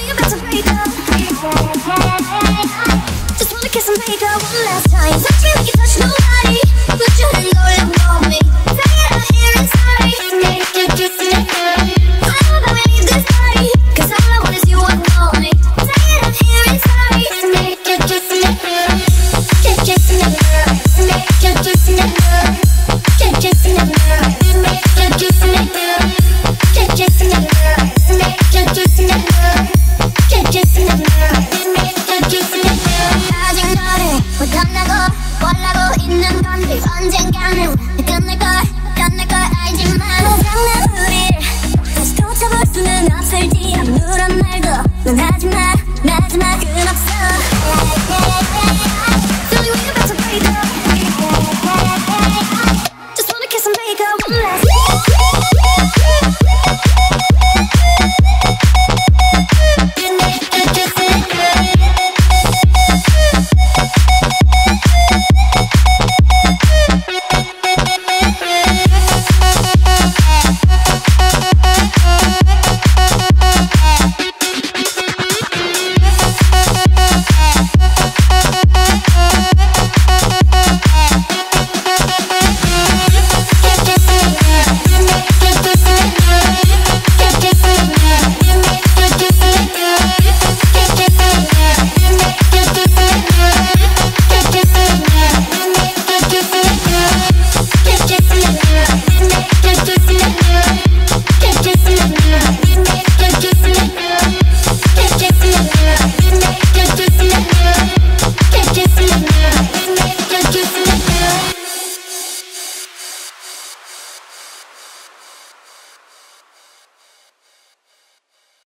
Swing about some